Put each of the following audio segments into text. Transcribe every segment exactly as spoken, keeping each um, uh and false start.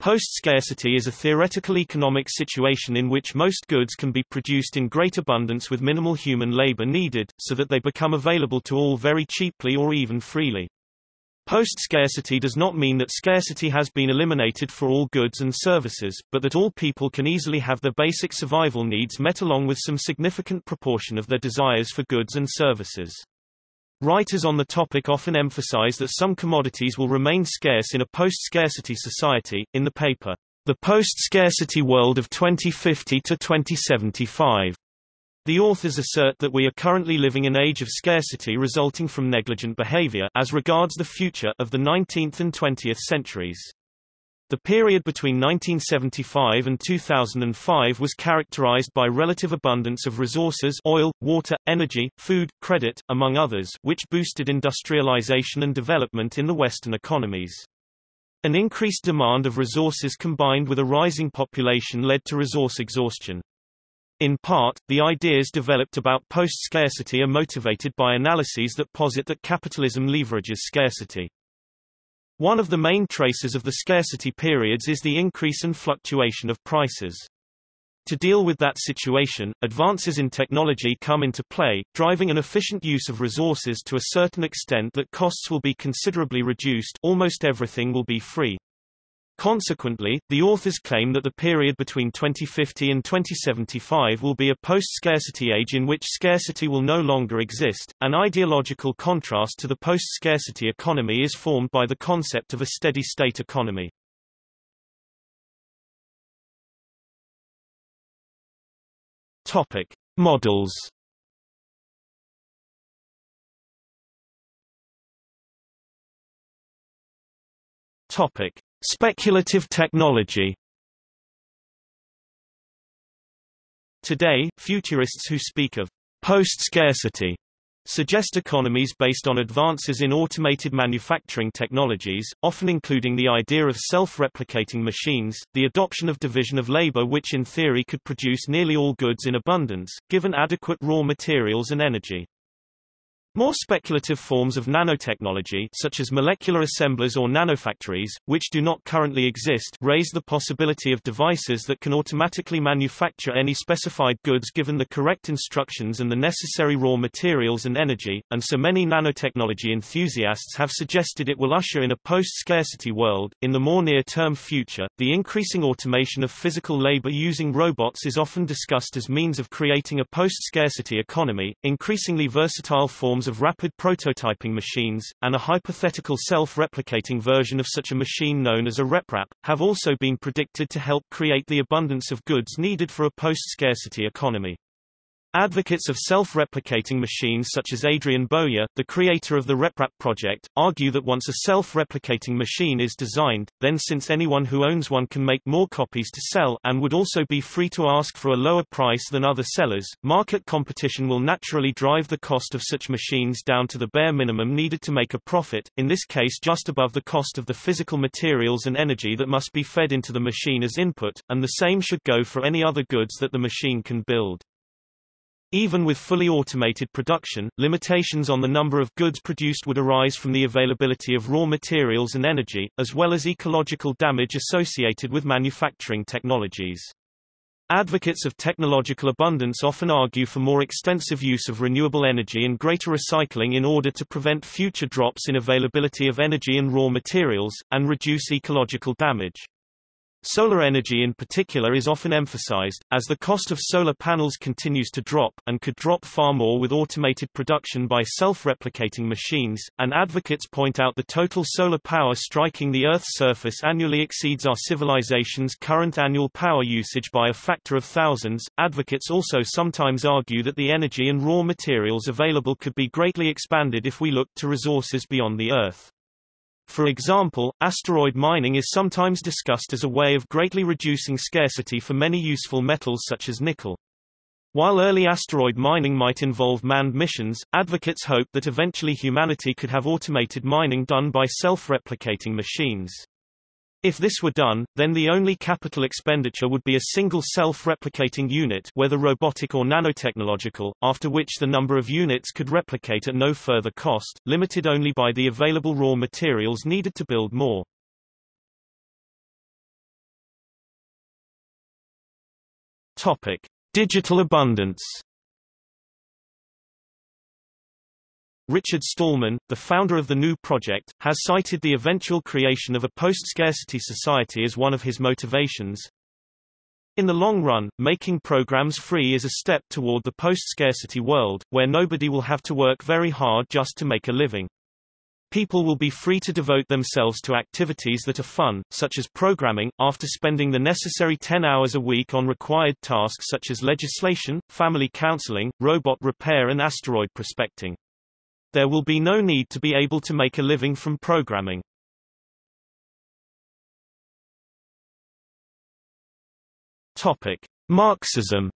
Post-scarcity is a theoretical economic situation in which most goods can be produced in great abundance with minimal human labor needed, so that they become available to all very cheaply or even freely. Post-scarcity does not mean that scarcity has been eliminated for all goods and services, but that all people can easily have their basic survival needs met along with some significant proportion of their desires for goods and services. Writers on the topic often emphasize that some commodities will remain scarce in a post-scarcity society. In the paper, The Post-Scarcity World of twenty fifty to twenty seventy-five, the authors assert that we are currently living an age of scarcity resulting from negligent behavior as regards the future of the nineteenth and twentieth centuries. The period between nineteen seventy-five and two thousand five was characterized by relative abundance of resources, oil, water, energy, food, credit, among others, which boosted industrialization and development in the Western economies. An increased demand of resources combined with a rising population led to resource exhaustion. In part, the ideas developed about post-scarcity are motivated by analyses that posit that capitalism leverages scarcity. One of the main traces of the scarcity periods is the increase and fluctuation of prices. To deal with that situation, advances in technology come into play, driving an efficient use of resources to a certain extent that costs will be considerably reduced, almost everything will be free. Consequently, the authors claim that the period between twenty fifty and twenty seventy-five will be a post-scarcity age in which scarcity will no longer exist. An ideological contrast to the post-scarcity economy is formed by the concept of a steady-state economy. Topic: Models. Topic: Speculative technology. Today, futurists who speak of post-scarcity suggest economies based on advances in automated manufacturing technologies, often including the idea of self-replicating machines, the adoption of division of labor which in theory could produce nearly all goods in abundance, given adequate raw materials and energy. More speculative forms of nanotechnology, such as molecular assemblers or nanofactories, which do not currently exist, raise the possibility of devices that can automatically manufacture any specified goods given the correct instructions and the necessary raw materials and energy, and so many nanotechnology enthusiasts have suggested it will usher in a post-scarcity world. In the more near-term future, the increasing automation of physical labor using robots is often discussed as means of creating a post-scarcity economy. Increasingly versatile forms of rapid prototyping machines, and a hypothetical self-replicating version of such a machine known as a RepRap, have also been predicted to help create the abundance of goods needed for a post-scarcity economy. Advocates of self-replicating machines such as Adrian Bowyer, the creator of the RepRap project, argue that once a self-replicating machine is designed, then since anyone who owns one can make more copies to sell and would also be free to ask for a lower price than other sellers, market competition will naturally drive the cost of such machines down to the bare minimum needed to make a profit, in this case just above the cost of the physical materials and energy that must be fed into the machine as input, and the same should go for any other goods that the machine can build. Even with fully automated production, limitations on the number of goods produced would arise from the availability of raw materials and energy, as well as ecological damage associated with manufacturing technologies. Advocates of technological abundance often argue for more extensive use of renewable energy and greater recycling in order to prevent future drops in availability of energy and raw materials, and reduce ecological damage. Solar energy in particular is often emphasized, as the cost of solar panels continues to drop, and could drop far more with automated production by self-replicating machines, and advocates point out the total solar power striking the Earth's surface annually exceeds our civilization's current annual power usage by a factor of thousands. Advocates also sometimes argue that the energy and raw materials available could be greatly expanded if we looked to resources beyond the Earth. For example, asteroid mining is sometimes discussed as a way of greatly reducing scarcity for many useful metals such as nickel. While early asteroid mining might involve manned missions, advocates hope that eventually humanity could have automated mining done by self-replicating machines. If this were done, then the only capital expenditure would be a single self-replicating unit, whether robotic or nanotechnological, after which the number of units could replicate at no further cost, limited only by the available raw materials needed to build more. Topic: Digital abundance. Richard Stallman, the founder of the New Project, has cited the eventual creation of a post-scarcity society as one of his motivations. In the long run, making programs free is a step toward the post-scarcity world, where nobody will have to work very hard just to make a living. People will be free to devote themselves to activities that are fun, such as programming, after spending the necessary ten hours a week on required tasks such as legislation, family counseling, robot repair and asteroid prospecting. There will be no need to be able to make a living from programming. Topic: Marxism.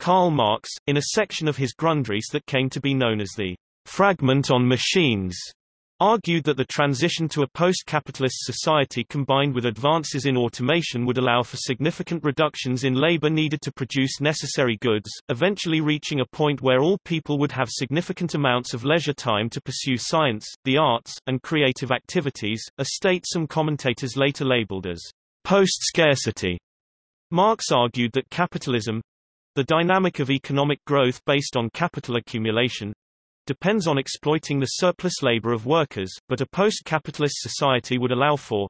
Karl Marx, in a section of his Grundrisse that came to be known as the Fragment on Machines, argued that the transition to a post-capitalist society combined with advances in automation would allow for significant reductions in labor needed to produce necessary goods, eventually reaching a point where all people would have significant amounts of leisure time to pursue science, the arts, and creative activities, a state some commentators later labeled as post-scarcity. Marx argued that capitalism, the dynamic of economic growth based on capital accumulation, depends on exploiting the surplus labor of workers, but a post-capitalist society would allow for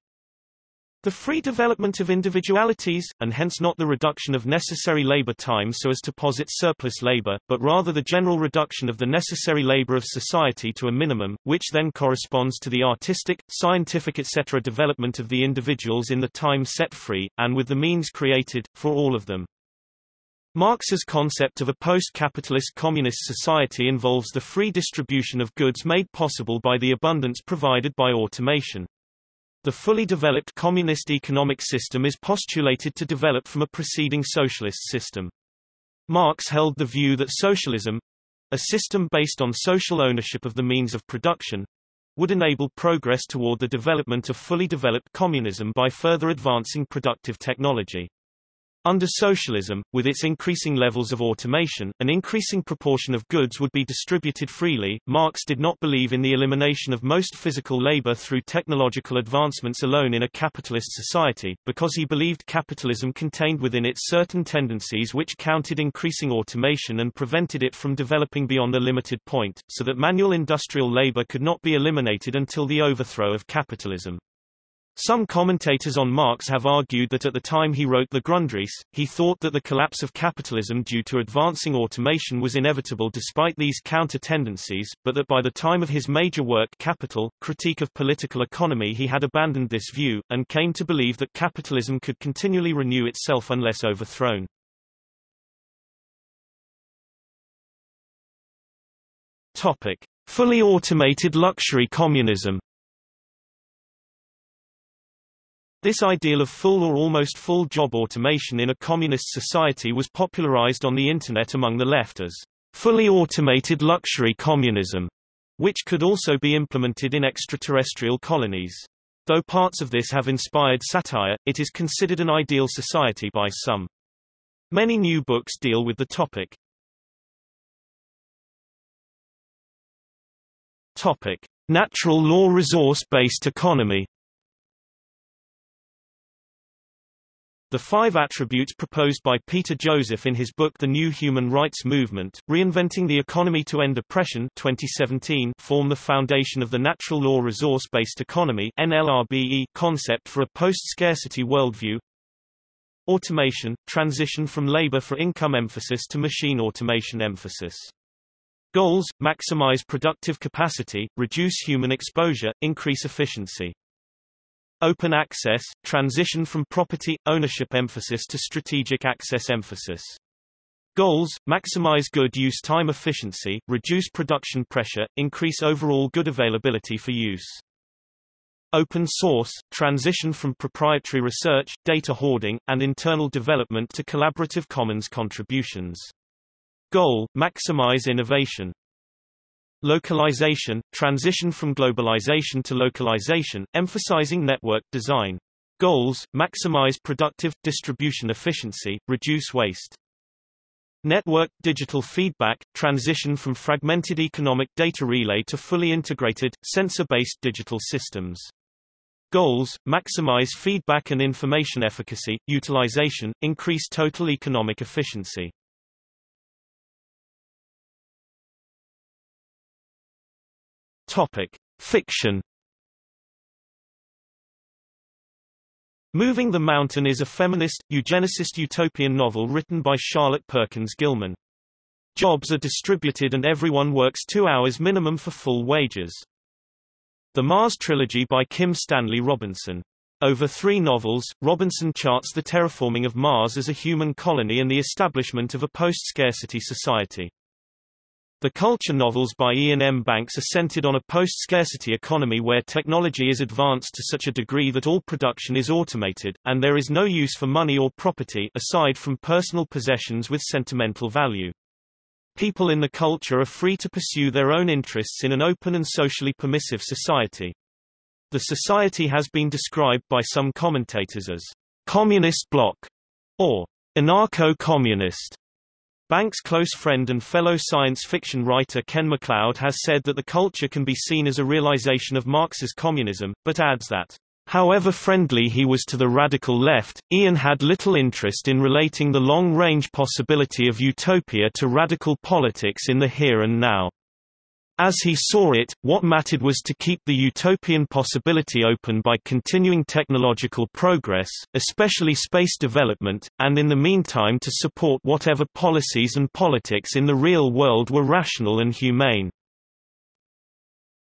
the free development of individualities, and hence not the reduction of necessary labor time so as to posit surplus labor, but rather the general reduction of the necessary labor of society to a minimum, which then corresponds to the artistic, scientific et cetera development of the individuals in the time set free, and with the means created, for all of them. Marx's concept of a post-capitalist communist society involves the free distribution of goods made possible by the abundance provided by automation. The fully developed communist economic system is postulated to develop from a preceding socialist system. Marx held the view that socialism, a system based on social ownership of the means of production, would enable progress toward the development of fully developed communism by further advancing productive technology. Under socialism, with its increasing levels of automation, an increasing proportion of goods would be distributed freely. Marx did not believe in the elimination of most physical labor through technological advancements alone in a capitalist society, because he believed capitalism contained within it certain tendencies which countered increasing automation and prevented it from developing beyond a limited point, so that manual industrial labor could not be eliminated until the overthrow of capitalism. Some commentators on Marx have argued that at the time he wrote the Grundrisse, he thought that the collapse of capitalism due to advancing automation was inevitable despite these counter-tendencies, but that by the time of his major work Capital, Critique of Political Economy he had abandoned this view, and came to believe that capitalism could continually renew itself unless overthrown. Topic: Fully automated luxury communism. This ideal of full or almost full job automation in a communist society was popularized on the Internet among the left as fully automated luxury communism, which could also be implemented in extraterrestrial colonies. Though parts of this have inspired satire, it is considered an ideal society by some. Many new books deal with the topic. Topic: Natural Law Resource-Based Economy. The five attributes proposed by Peter Joseph in his book The New Human Rights Movement, Reinventing the Economy to End Oppression twenty seventeen, form the foundation of the Natural Law Resource-Based Economy (N L R B E) concept for a post-scarcity worldview. Automation, transition from labor for income emphasis to machine automation emphasis. Goals, maximize productive capacity, reduce human exposure, increase efficiency. Open access, transition from property, ownership emphasis to strategic access emphasis. Goals, maximize good use time efficiency, reduce production pressure, increase overall good availability for use. Open source, transition from proprietary research, data hoarding, and internal development to collaborative commons contributions. Goal, maximize innovation. Localization, transition from globalization to localization, emphasizing network design. Goals, maximize productive, distribution efficiency, reduce waste. Network digital feedback, transition from fragmented economic data relay to fully integrated, sensor-based digital systems. Goals: maximize feedback and information efficacy, utilization, increase total economic efficiency. Topic: Fiction. Moving the Mountain is a feminist, eugenicist utopian novel written by Charlotte Perkins Gilman. Jobs are distributed and everyone works two hours minimum for full wages. The Mars Trilogy by Kim Stanley Robinson. Over three novels, Robinson charts the terraforming of Mars as a human colony and the establishment of a post-scarcity society. The culture novels by Iain M. Banks are centered on a post-scarcity economy where technology is advanced to such a degree that all production is automated, and there is no use for money or property aside from personal possessions with sentimental value. People in the culture are free to pursue their own interests in an open and socially permissive society. The society has been described by some commentators as communist bloc or anarcho-communist. Banks' close friend and fellow science fiction writer Ken MacLeod has said that the culture can be seen as a realization of Marx's communism, but adds that, however friendly he was to the radical left, Iain had little interest in relating the long-range possibility of utopia to radical politics in the here and now. As he saw it, what mattered was to keep the utopian possibility open by continuing technological progress, especially space development, and in the meantime to support whatever policies and politics in the real world were rational and humane.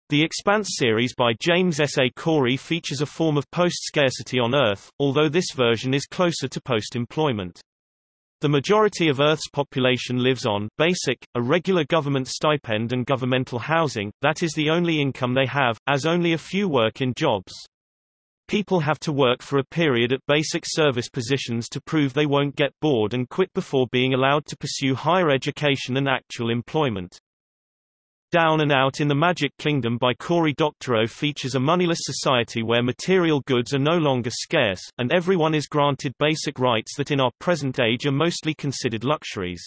The Expanse series by James S. A. Corey features a form of post-scarcity on Earth, although this version is closer to post-employment. The majority of Earth's population lives on basic, a regular government stipend and governmental housing, that is the only income they have, as only a few work in jobs. People have to work for a period at basic service positions to prove they won't get bored and quit before being allowed to pursue higher education and actual employment. Down and Out in the Magic Kingdom by Cory Doctorow features a moneyless society where material goods are no longer scarce, and everyone is granted basic rights that in our present age are mostly considered luxuries.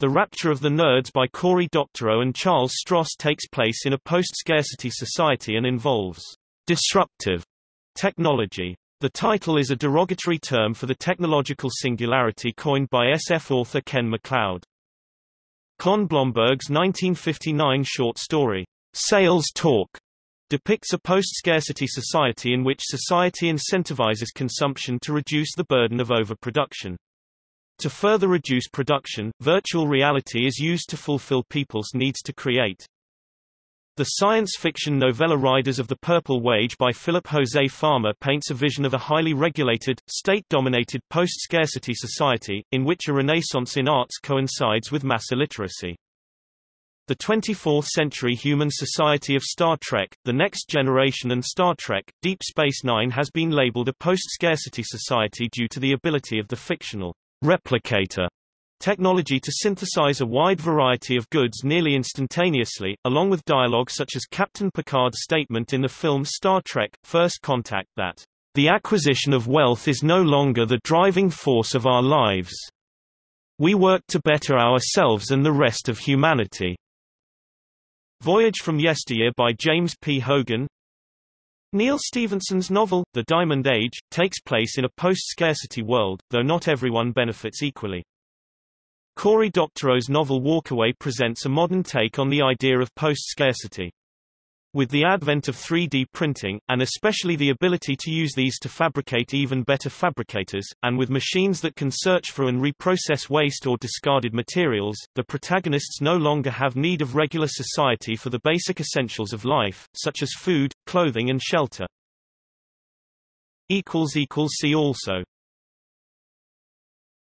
The Rapture of the Nerds by Cory Doctorow and Charles Stross takes place in a post-scarcity society and involves disruptive technology. The title is a derogatory term for the technological singularity coined by S F author Ken MacLeod. Con Blomberg's nineteen fifty-nine short story, Sales Talk, depicts a post-scarcity society in which society incentivizes consumption to reduce the burden of overproduction. To further reduce production, virtual reality is used to fulfill people's needs to create. The science fiction novella Riders of the Purple Wage by Philip José Farmer paints a vision of a highly regulated, state-dominated post-scarcity society, in which a renaissance in arts coincides with mass illiteracy. The twenty-fourth century human society of Star Trek, The Next Generation and Star Trek, Deep Space Nine has been labeled a post-scarcity society due to the ability of the fictional replicator technology to synthesize a wide variety of goods nearly instantaneously, along with dialogue such as Captain Picard's statement in the film Star Trek: First Contact that, "The acquisition of wealth is no longer the driving force of our lives. We work to better ourselves and the rest of humanity." Voyage from Yesteryear by James P. Hogan. Neil Stephenson's novel, The Diamond Age, takes place in a post-scarcity world, though not everyone benefits equally. Cory Doctorow's novel Walkaway presents a modern take on the idea of post-scarcity. With the advent of three D printing, and especially the ability to use these to fabricate even better fabricators, and with machines that can search for and reprocess waste or discarded materials, the protagonists no longer have need of regular society for the basic essentials of life, such as food, clothing and shelter. See also